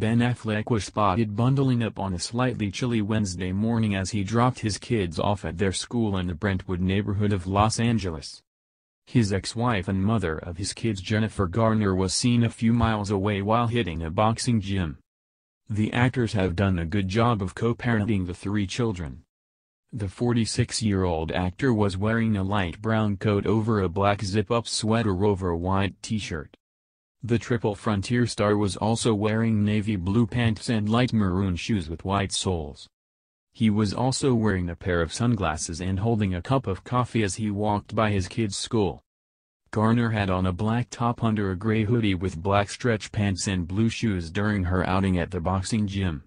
Ben Affleck was spotted bundling up on a slightly chilly Wednesday morning as he dropped his kids off at their school in the Brentwood neighborhood of Los Angeles. His ex-wife and mother of his kids Jennifer Garner was seen a few miles away while hitting a boxing gym. The actors have done a good job of co-parenting the three children. The 46-year-old actor was wearing a light brown coat over a black zip-up sweater over a white t-shirt. The Triple Frontier star was also wearing navy blue pants and light maroon shoes with white soles. He was also wearing a pair of sunglasses and holding a cup of coffee as he walked by his kids' school. Garner had on a black top under a gray hoodie with black stretch pants and blue shoes during her outing at the boxing gym.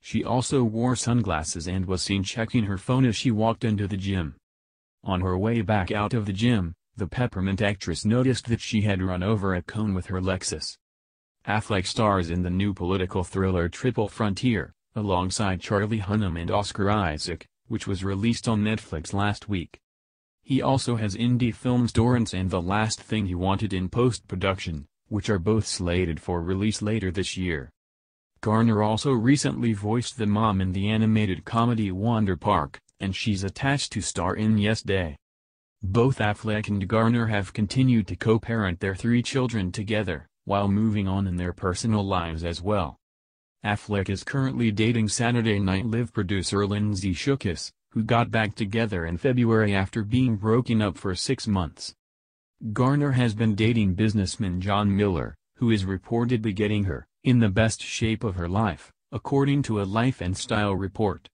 She also wore sunglasses and was seen checking her phone as she walked into the gym. On her way back out of the gym, the Peppermint actress noticed that she had run over a cone with her Lexus. Affleck stars in the new political thriller Triple Frontier, alongside Charlie Hunnam and Oscar Isaac, which was released on Netflix last week. He also has indie films Dorrance and The Last Thing He Wanted in post-production, which are both slated for release later this year. Garner also recently voiced the mom in the animated comedy Wander Park, and she's attached to star in Yes Day. Both Affleck and Garner have continued to co-parent their three children together, while moving on in their personal lives as well. Affleck is currently dating Saturday Night Live producer Lindsay Shookis, who got back together in February after being broken up for 6 months. Garner has been dating businessman John Miller, who is reportedly getting her in the best shape of her life, according to a Life and Style report.